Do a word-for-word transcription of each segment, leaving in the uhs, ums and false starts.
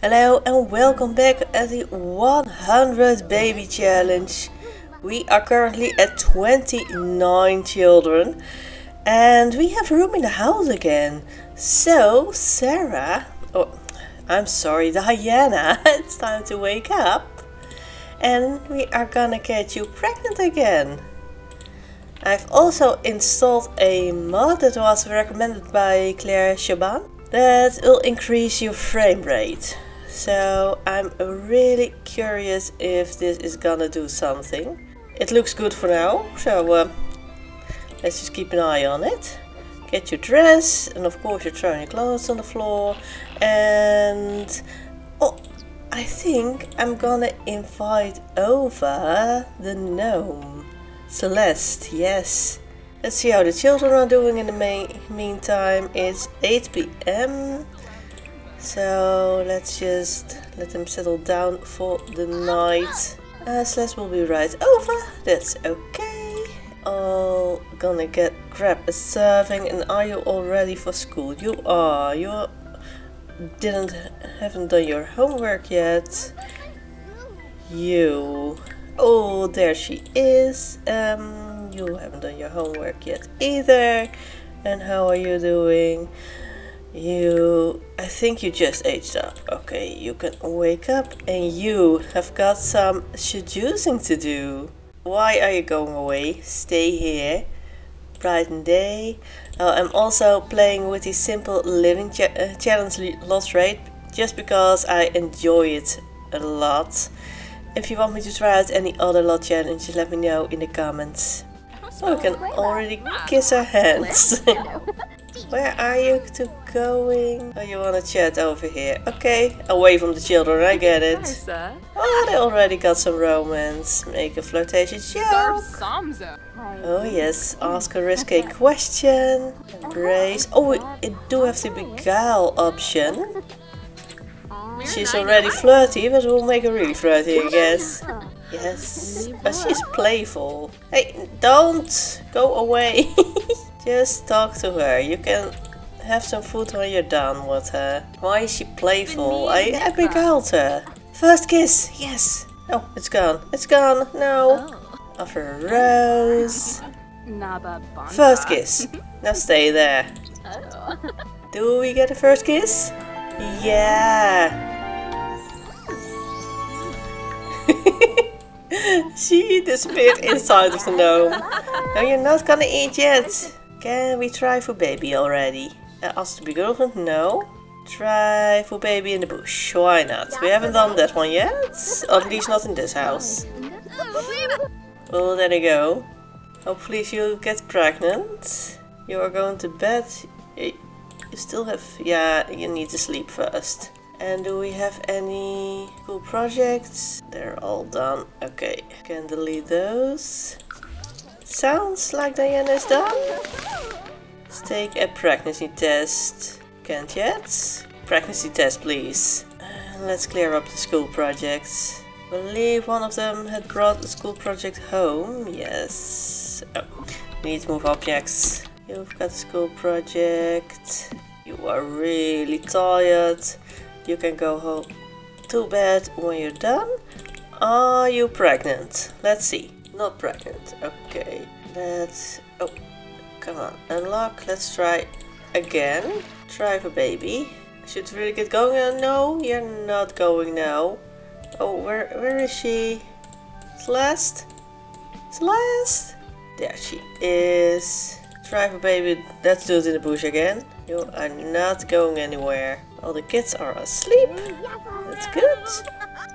Hello and welcome back at the one hundred baby challenge. We are currently at twenty-nine children and we have room in the house again. So Sarah, oh I'm sorry Diana, it's time to wake up and we are gonna get you pregnant again. I've also installed a mod that was recommended by Claire Chaban that will increase your frame rate. So I'm really curious if this is gonna do something. It looks good for now, so uh, let's just keep an eye on it. Get your dress, and of course you're throwing your clothes on the floor. And oh, I think I'm gonna invite over the gnome. Celeste, yes. Let's see how the children are doing in the meantime. It's eight p m So let's just let them settle down for the night. Uh, Celeste will be right over. That's okay. I'll gonna get grab a serving. And are you all ready for school? You are. You didn't haven't done your homework yet. You. Oh, there she is. Um. You haven't done your homework yet either. And how are you doing? You, I think you just aged up. Okay, you can wake up and you have got some seducing to do. Why are you going away? Stay here. Bright and day. Uh, I'm also playing with the simple living cha uh, challenge loss rate just because I enjoy it a lot. If you want me to try out any other lot challenges, let me know in the comments. Oh, we can already kiss our hands. Where are you two going? Oh, you wanna chat over here. Okay, away from the children, I get it. Oh, they already got some romance. Make a flirtation joke. Oh yes, ask a risky question. Embrace. Oh, we do have the beguile option. She's already flirty, but we'll make her really flirty, I guess. Yes, but she's playful. Hey, don't go away. Just talk to her. You can have some food when you're done with her. Why is she playful? I, I beguiled her. First kiss, yes. Oh, it's gone. It's gone. No. Offer a rose. First kiss. Now stay there. Do we get a first kiss? Yeah. She disappeared inside of the gnome. No, you're not gonna eat yet. Can we try for baby already? Uh, ask to be girlfriend? No. Try for baby in the bush. Why not? We haven't done that one yet. Or at least not in this house. Well, there you go. Hopefully she'll get pregnant. You are going to bed. You still have... Yeah, you need to sleep first. And do we have any cool projects? They're all done. Okay, can delete those. Sounds like Diana's done. Let's take a pregnancy test. Can't yet. Pregnancy test, please. Uh, let's clear up the school projects. I believe one of them had brought the school project home. Yes. Oh, need to move objects. You've got the school project. You are really tired. You can go home to bed when you're done. Are you pregnant? Let's see. Not pregnant. Okay. Let's... Oh, come on. Unlock. Let's try again. Try for baby. Should really get going. No, you're not going now. Oh, where where is she? Celeste? Celeste? There she is. Try for baby. Let's do it in the bush again. You are not going anywhere. All the kids are asleep. That's good.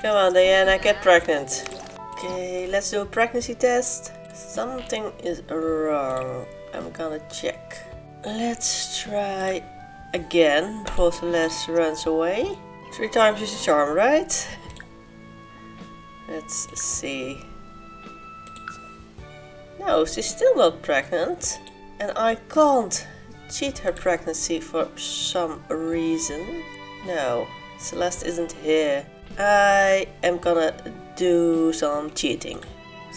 Come on, Diana, get pregnant. Okay, let's do a pregnancy test. Something is wrong. I'm gonna check. Let's try again before Celeste runs away. Three times is a charm, right? Let's see. No, she's still not pregnant. And I can't cheat her pregnancy for some reason. No, Celeste isn't here. I am gonna do some cheating.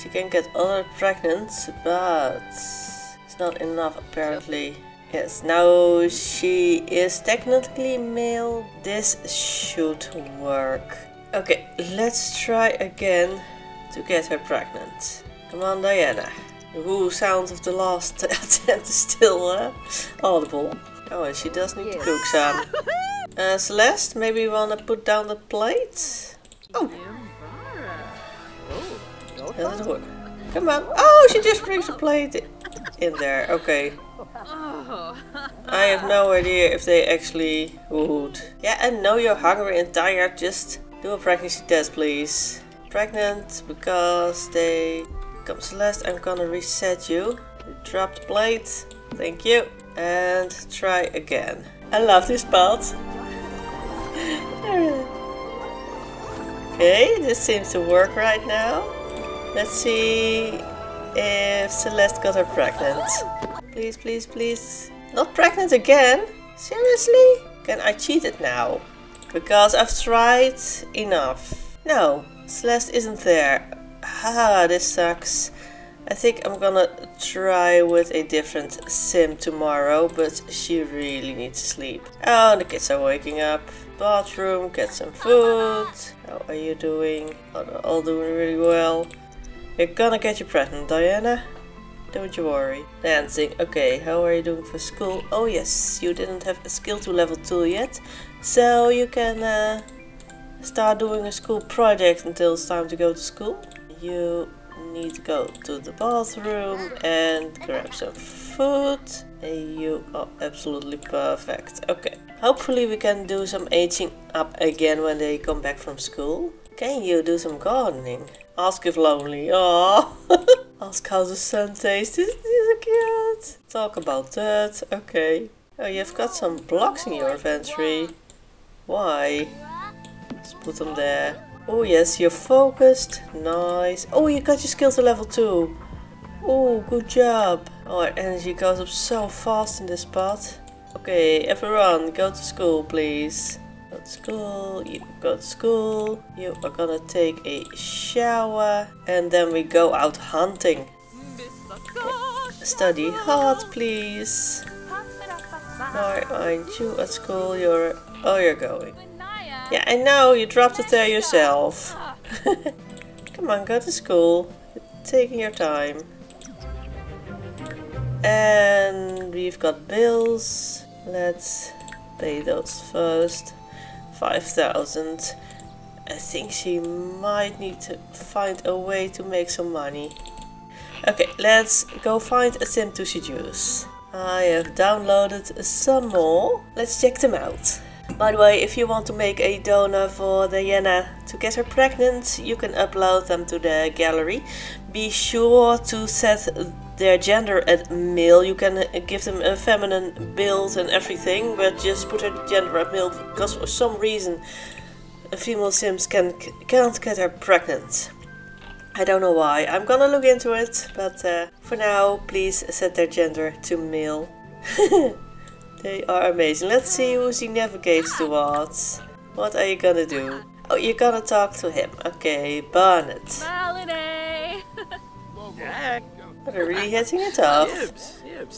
She can get other pregnant, but it's not enough apparently. Yes, now she is technically male. This should work. Okay, let's try again to get her pregnant. Come on, Diana. Woo sound of the last attempt is still uh, audible. Oh, and she does need yes. to cook some. Uh, Celeste, maybe you wanna put down the plate? Oh! That doesn't work. Come on. Oh, she just brings the plate in there. Okay. I have no idea if they actually would. Yeah, and know you're hungry and tired. Just do a pregnancy test, please. Pregnant because they... Come Celeste, I'm gonna reset you. Drop the plate. Thank you. And try again. I love this part. Okay, this seems to work right now. Let's see if Celeste got her pregnant. Please, please, please. Not pregnant again? Seriously? Can I cheat it now? Because I've tried enough. No, Celeste isn't there. Haha, this sucks. I think I'm gonna try with a different sim tomorrow, but she really needs to sleep. Oh, the kids are waking up. Bathroom, get some food. How are you doing? Oh, they're all doing really well. You're gonna get you pregnant, Diana. Don't you worry. Dancing, okay, how are you doing for school? Oh yes, you didn't have a skill to level two yet. So you can uh, start doing a school project until it's time to go to school. You... need to go to the bathroom and grab some food. You are absolutely perfect. Okay, hopefully we can do some aging up again when they come back from school. Can you do some gardening? Ask if lonely. Oh, ask how the sun tastes. This is cute. Talk about that. Okay. Oh, you've got some blocks in your inventory. Why? Let's put them there. Oh yes, you're focused. Nice. Oh, you got your skill to level two. Oh, good job. Oh, our energy goes up so fast in this part. Okay, everyone, go to school, please. Go to school. You go to school. You are gonna take a shower. And then we go out hunting. Okay. Study hard, please. Why aren't you at school? You're... Oh, you're going. Yeah, I know, you dropped it there yourself. Come on, go to school. You're taking your time. And we've got bills. Let's pay those first. five thousand. I think she might need to find a way to make some money. Okay, let's go find a sim to seduce. I have downloaded some more. Let's check them out. By the way, if you want to make a donor for Diana to get her pregnant, you can upload them to the gallery. Be sure to set their gender at male. You can give them a feminine build and everything, but just put her gender at male, because for some reason female sims can, can't get her pregnant. I don't know why. I'm gonna look into it, but uh, for now, please set their gender to male. They are amazing. Let's see who she navigates towards. What are you gonna do? Oh, you're gonna talk to him. Okay, Barnett. They're really hitting it off.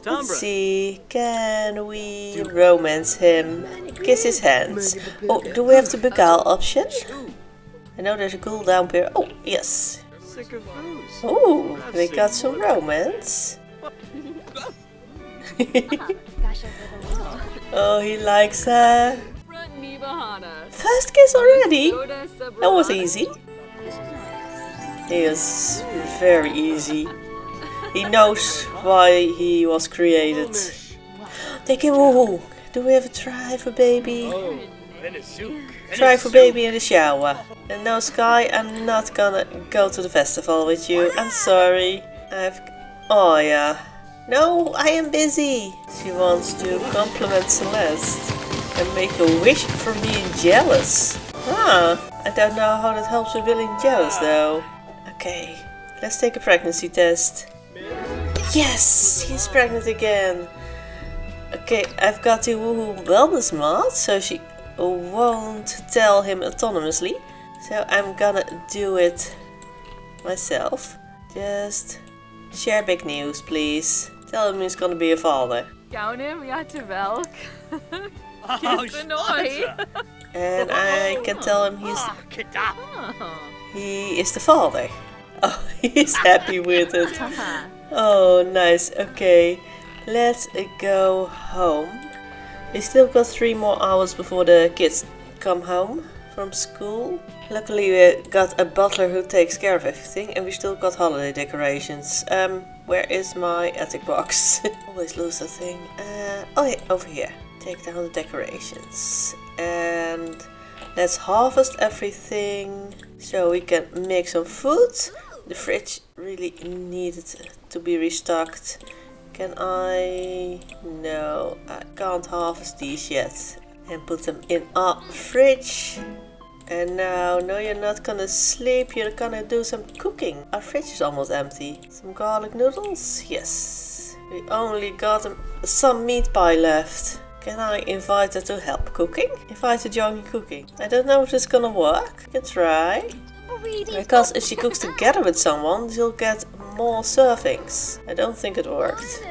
Let's see, can we romance him? Kiss his hands. Oh, do we have the beguile option? I know there's a cooldown period. Oh, yes. Oh, we got some romance. Oh, he likes her. First kiss already? That was easy. He is very easy. He knows why he was created. Take him, woohoo. Do we ever try for baby? Try for baby in the shower. And no, Sky, I'm not gonna go to the festival with you. I'm sorry. I've... Oh, yeah. No, I am busy. She wants to compliment Celeste and make a wish for being jealous. Huh, I don't know how that helps with being jealous though. Okay, let's take a pregnancy test. Yes, she's pregnant again. Okay, I've got the Woohoo Wellness mod, so she won't tell him autonomously. So I'm gonna do it myself. Just share big news, please. Tell him he's gonna be a father. Gaunim ja te welk. And I can tell him he's he is the father. Oh, he's happy with it. Oh, nice. Okay, let's go home. We still got three more hours before the kids come home from school. Luckily we got a butler who takes care of everything, and we still got holiday decorations. Um, where is my attic box? Always lose that thing. Uh, oh yeah, over here. Take down the decorations. And let's harvest everything so we can make some food. The fridge really needed to be restocked. Can I? No, I can't harvest these yet. And put them in our fridge. And now, no, you're not gonna sleep, you're gonna do some cooking. Our fridge is almost empty. Some garlic noodles? Yes. We only got some meat pie left. Can I invite her to help cooking? Invite her to join cooking. I don't know if this is gonna work. I can try. Because if she cooks together with someone, she'll get more servings. I don't think it worked.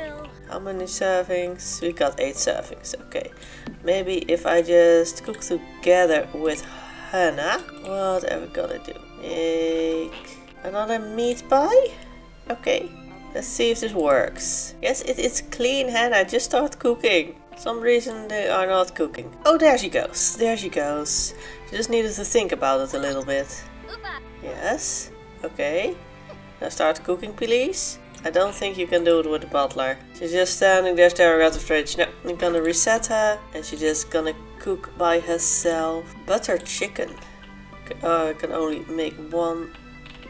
How many servings? We got eight servings, okay. Maybe if I just cook together with Hannah. What are we gonna do? Make another meat pie? Okay. Let's see if this works. Yes, it, it's clean, Hannah. Just start cooking. Some reason they are not cooking. Oh, there she goes. There she goes. She just needed to think about it a little bit. Yes. Okay. Now start cooking, please. I don't think you can do it with the butler. She's just standing there staring at the fridge. No, I'm gonna reset her. And she's just gonna cook by herself. Butter chicken. Uh, I can only make one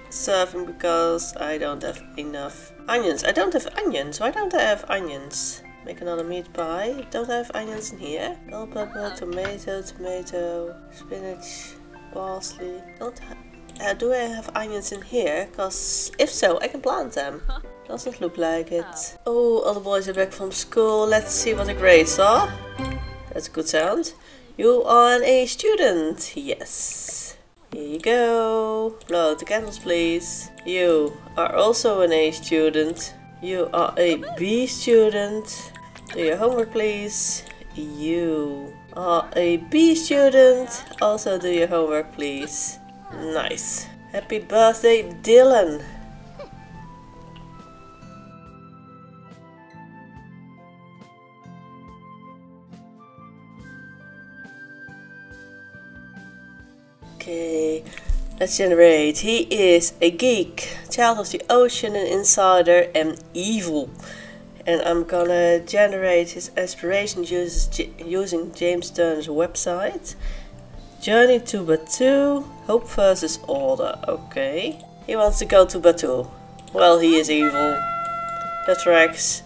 serving because I don't have enough onions. I don't have onions. Why don't I have onions? Make another meat pie. Don't have onions in here. Bell pepper, tomato, tomato, spinach, parsley. Don't ha uh, do I have onions in here? Because if so, I can plant them. Doesn't look like it. Oh, all the boys are back from school. Let's see what the grades are. That's a good sound. You are an A student. Yes. Here you go. Blow out the candles, please. You are also an A student. You are a B student. Do your homework, please. You are a B student. Also do your homework, please. Nice. Happy birthday, Dylan. Okay, let's generate. He is a geek, child of the ocean, an insider, and evil. And I'm gonna generate his aspirations using James Turner's website. Journey to Batu, Hope versus Order. Okay. He wants to go to Batu. Well, he is evil. That tracks.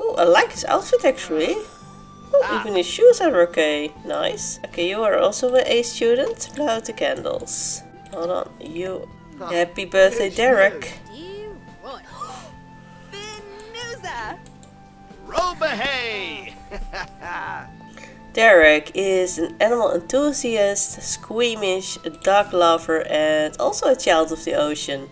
Oh, I like his outfit actually. Ooh, ah. Even his shoes are okay. Nice. Okay, you are also an A student. Blow out the candles. Hold on, you. Happy birthday, Derek. Derek is an animal enthusiast, squeamish, a dog lover, and also a child of the ocean.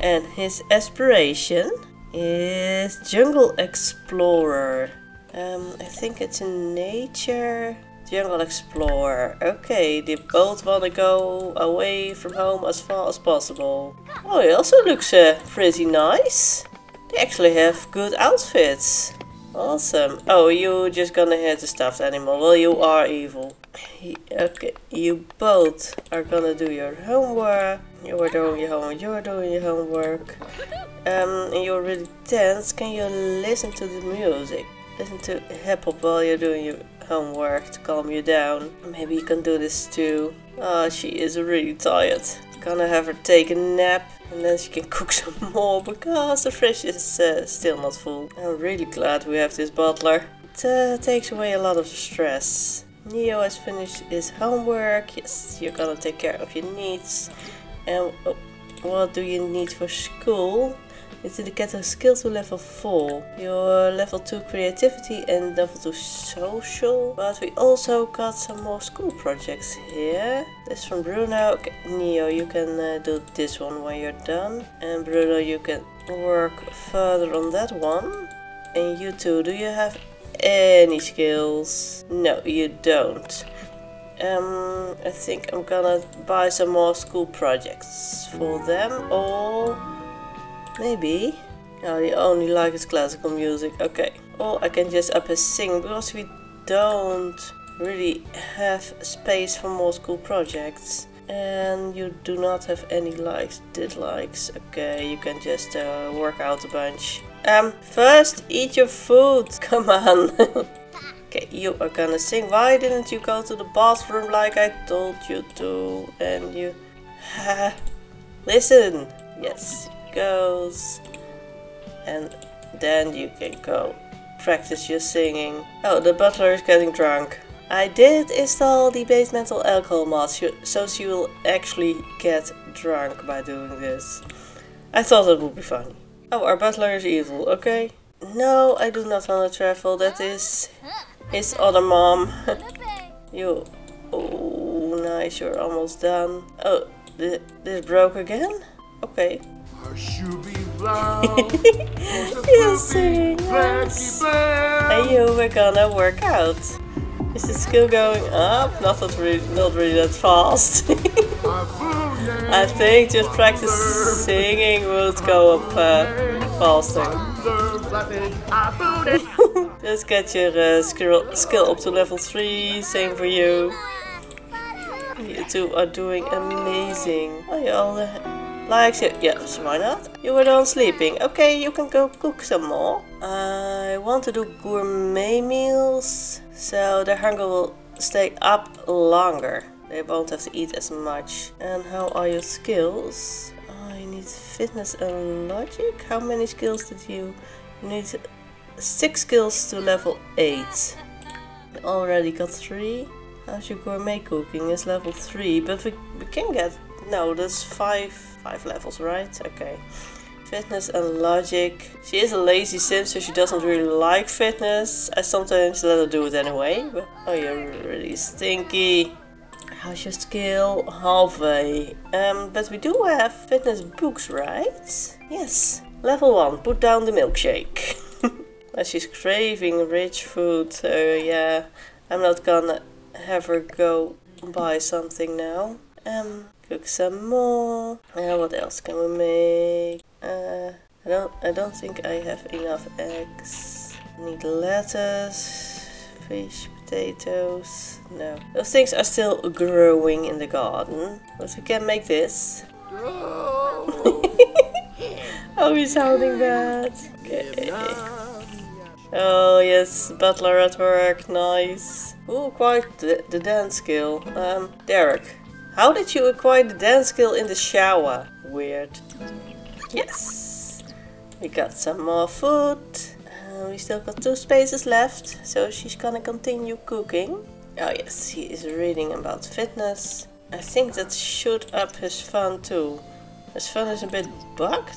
And his aspiration is jungle explorer. Um, I think it's in nature. Jungle explorer. Okay, they both want to go away from home as far as possible. Oh, he also looks uh, pretty nice. They actually have good outfits. Awesome. Oh, you just gonna hit the stuffed animal. Well, you are evil. He, okay, you both are gonna do your homework. You are doing your homework. You are doing your homework. Um, and you're really tense. Can you listen to the music? Listen to hip hop while you're doing your homework to calm you down. Maybe you can do this too. Oh, she is really tired. Gonna have her take a nap and then she can cook some more because the fridge is uh, still not full. I'm really glad we have this butler. It uh, takes away a lot of stress. Neo has finished his homework. Yes, you're gonna take care of your needs. And oh, what do you need for school? You need to get a skill to level four. Your level two creativity and level two social. But we also got some more school projects here. This from Bruno. Okay, Neo, you can uh, do this one when you're done. And Bruno, you can work further on that one. And you two, do you have any skills? No, you don't. Um, I think I'm gonna buy some more school projects for them, or maybe... Oh, he only likes classical music, okay. Or I can just up his sing, because we don't really have space for more school projects. And you do not have any likes, dislikes. Okay, you can just uh, work out a bunch. Um, first eat your food, come on. Okay, you are gonna sing. Why didn't you go to the bathroom like I told you to? And you... Listen! Yes, it goes. And then you can go practice your singing. Oh, the butler is getting drunk. I did install the Basemental alcohol mod, so she will actually get drunk by doing this. I thought it would be funny. Oh, our butler is evil, okay. No, I do not want to travel. That is... It's other mom. You... Oh, nice, you're almost done. Oh, th this broke again? Okay. You're singing nice. And you were gonna work out. Is the skill going up? Not, that really, not really that fast. I think just practice singing would go up uh, faster. Just get your uh, skill, skill up to level three, same for you. You two are doing amazing. Oh, you all uh, like it? Yes, why not? You were done sleeping. Okay, you can go cook some more. I want to do gourmet meals, so their hunger will stay up longer. They won't have to eat as much. And how are your skills? I need fitness and logic. How many skills did you... You need six skills to level eight. Already got three. How's your gourmet cooking? It's level three, but we, we can get... No, there's five, five levels, right? Okay. Fitness and logic. She is a lazy sim, so she doesn't really like fitness. I sometimes let her do it anyway. But, oh, you're really stinky. How's your skill? Halfway. Um, but we do have fitness books, right? Yes. Level one, put down the milkshake. She's craving rich food, so yeah, I'm not gonna have her go buy something now. Um, cook some more. Uh, what else can we make? Uh, I don't, I don't think I have enough eggs. Need lettuce, fish, potatoes. No, those things are still growing in the garden, but we can make this. Oh, he's holding that. Okay. Oh yes, butler at work, nice. Ooh, quite the, the dance skill. Um, Derek, how did you acquire the dance skill in the shower? Weird. Yes. We got some more food. Uh, we still got two spaces left, so she's gonna continue cooking. Oh yes, he is reading about fitness. I think that should up his fun too. His fun is a bit bugged.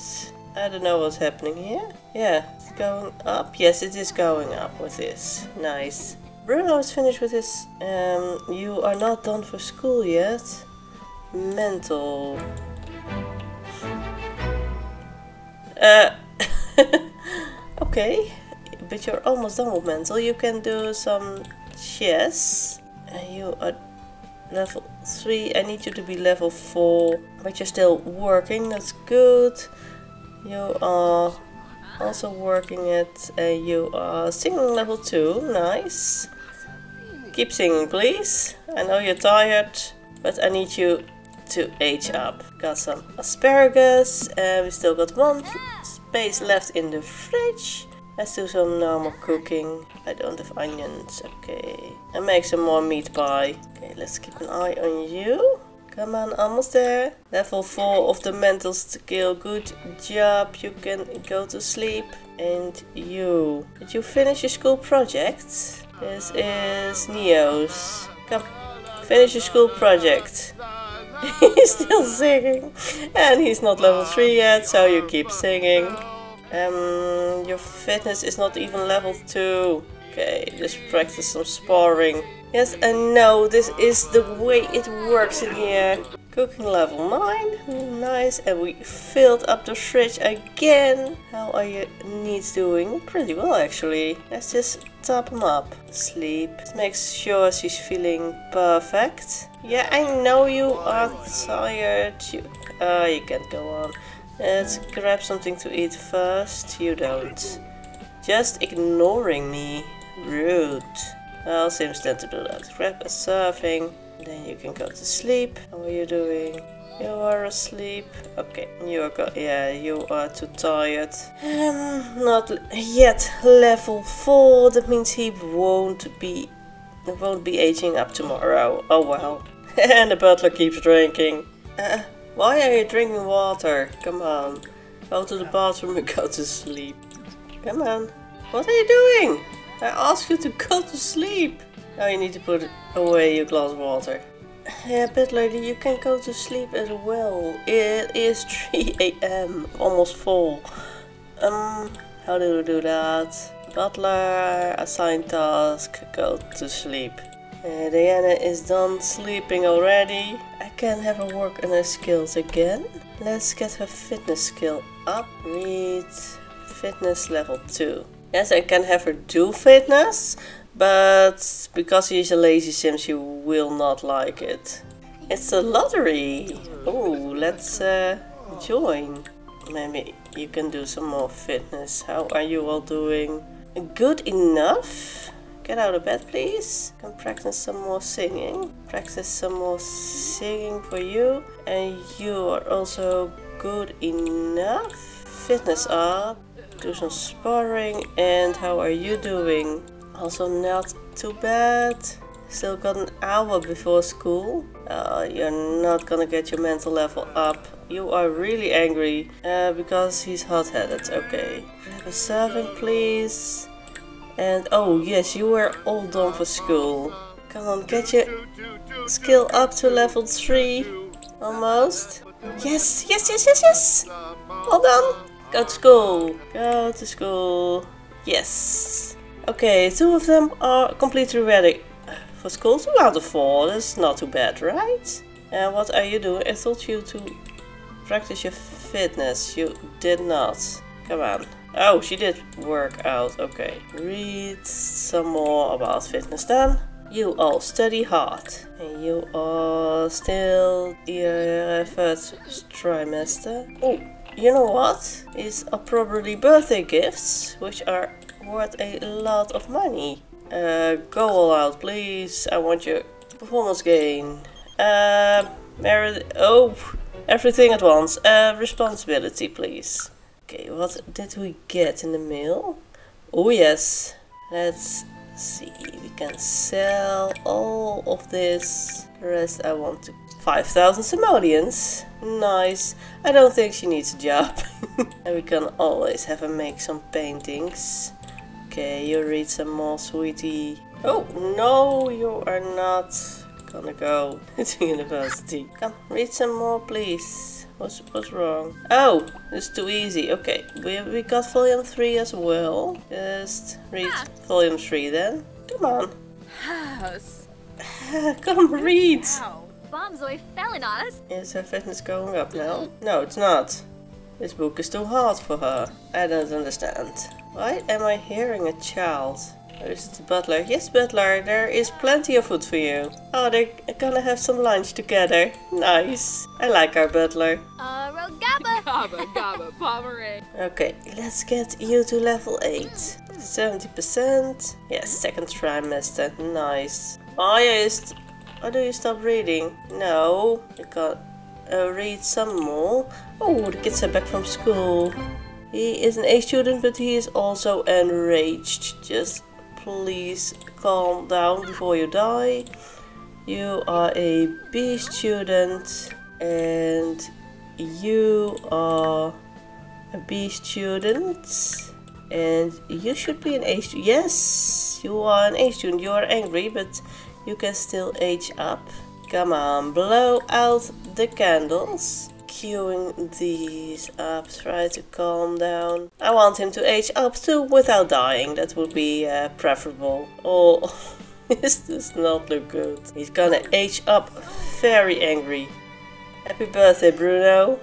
I don't know what's happening here. Yeah, it's going up. Yes, it is going up with this. Nice. Bruno is finished with his... Um, you are not done for school yet. Mental. Uh, okay. But you're almost done with mental. You can do some chess. And you are... Level three, I need you to be level four, but you're still working, that's good. You are also working it, and you are singing level two, nice. Keep singing, please. I know you're tired, but I need you to age up. Got some asparagus, and we still got one space left in the fridge. Let's do some normal cooking. I don't have onions, okay. And make some more meat pie. Okay, let's keep an eye on you. Come on, almost there. Level four of the mental skill. Good job, you can go to sleep. And you. Did you finish your school project? This is Neo's. Come, finish your school project. He's still singing. And he's not level three yet, so you keep singing. Um, your fitness is not even level two. Okay, just practice some sparring. Yes, I know, this is the way it works in here. Cooking level nine, nice, and we filled up the fridge again. How are your needs doing? Pretty well actually. Let's just top them up. Sleep. Let's make sure she's feeling perfect. Yeah, I know you are tired. You, uh, you can't go on. Let's grab something to eat first. You don't. Just ignoring me. Rude. Well, Sims tend to do that. Grab a serving. Then you can go to sleep. How are you doing? You are asleep. Okay, you are go yeah, you are too tired. Um, not yet level four. That means he won't be won't be aging up tomorrow. Oh wow! And the butler keeps drinking. Uh, why are you drinking water? Come on, go to the bathroom and go to sleep. Come on, what are you doing? I asked you to go to sleep. Now you need to put away your glass of water. Yeah, but lady, you can go to sleep as well. It is three A M, almost four. Um, how do we do that? Butler, assign task, go to sleep. Uh, Diana is done sleeping already. I can have her work on her skills again. Let's get her fitness skill up. Read fitness level two. Yes, I can have her do fitness. But because she's a lazy sim, she will not like it. It's a lottery! Oh, let's uh, join. Maybe you can do some more fitness. How are you all doing? Good enough? Get out of bed, please. Can practice some more singing. Practice some more singing for you. And you are also good enough. Fitness up. Do some sparring. And how are you doing? Also not too bad. Still got an hour before school. Uh, you're not gonna get your mental level up. You are really angry uh, because he's hot-headed. Okay. Grab a serving, please. And oh yes, you were all done for school. Come on, get your skill up to level three. Almost. Yes, yes, yes, yes, yes. All done. Go to school. Go to school. Yes. Okay, two of them are completely ready for school. Two out of four, that's not too bad, right? And what are you doing? I told you to practice your fitness. You did not. Come on. Oh, she did work out. Okay. Read some more about fitness then. You all study hard. And you are still in first trimester. Oh, you know what? These are probably birthday gifts, which are worth a lot of money. Uh, go all out, please. I want your performance gain. Uh, merit. Oh, everything at once. Uh, responsibility, please. Okay, what did we get in the mail? Oh yes. Let's see. We can sell all of this. The rest I want to. Five thousand simoleons. Nice. I don't think she needs a job. And we can always have her make some paintings. Okay, you read some more, sweetie. Oh, no, you are not gonna go to university. Come, read some more, please. What's, what's wrong? Oh, it's too easy. Okay, we, we got volume three as well. Just read volume three then. Come on. House. Come, read. Wow, Bombzoy fell on us. Is her fitness going up now? No, it's not. This book is too hard for her. I don't understand. Why am I hearing a child? Or is it the butler? Yes, butler, there is plenty of food for you. Oh, they're gonna have some lunch together. Nice. I like our butler. Uh, gabba, gabba, Pomerade. Okay, let's get you to level eight. seventy percent. Yes, second trimester. Nice. Oh, yeah, oh, do you stop reading? No. You can't uh, read some more. Oh, the kids are back from school. He is an A student, but he is also enraged. Just please calm down before you die. You are a B student, and you are a B student, and you should be an A student. Yes, you are an A student. You are angry, but you can still age up. Come on, blow out the candles. Queuing these up, try to calm down. I want him to age up too without dying, that would be uh, preferable. Oh, this does not look good. He's gonna age up very angry. Happy birthday, Bruno.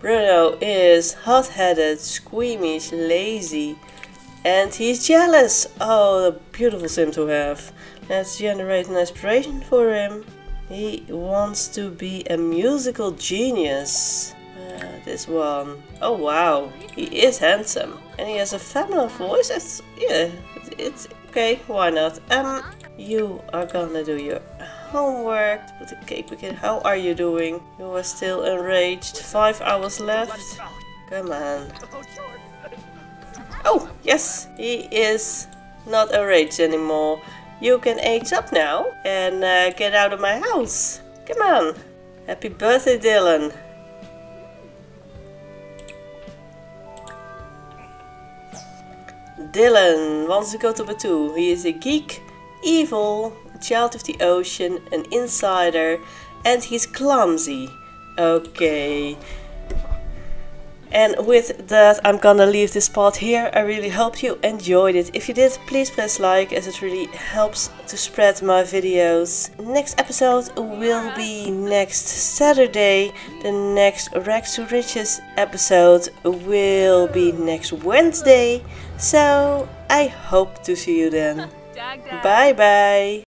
Bruno is hot-headed, squeamish, lazy, and he's jealous. Oh, the beautiful sim to have. Let's generate an inspiration for him. He wants to be a musical genius. Uh, this one. Oh wow, he is handsome. And he has a feminine voice. It's, yeah, it's okay, why not? Um, you are gonna do your homework. Put the cake back in. How are you doing? You are still enraged. Five hours left. Come on. Oh, yes, he is not enraged anymore. You can age up now and uh, get out of my house. Come on. Happy birthday, Dylan. Dylan wants to go to Batu. He is a geek, evil, a child of the ocean, an insider, and he's clumsy. Okay. And with that, I'm gonna leave this part here. I really hope you enjoyed it. If you did, please press like, as it really helps to spread my videos. Next episode will be next Saturday. The next Rags to Riches episode will be next Wednesday. So I hope to see you then. Bye bye.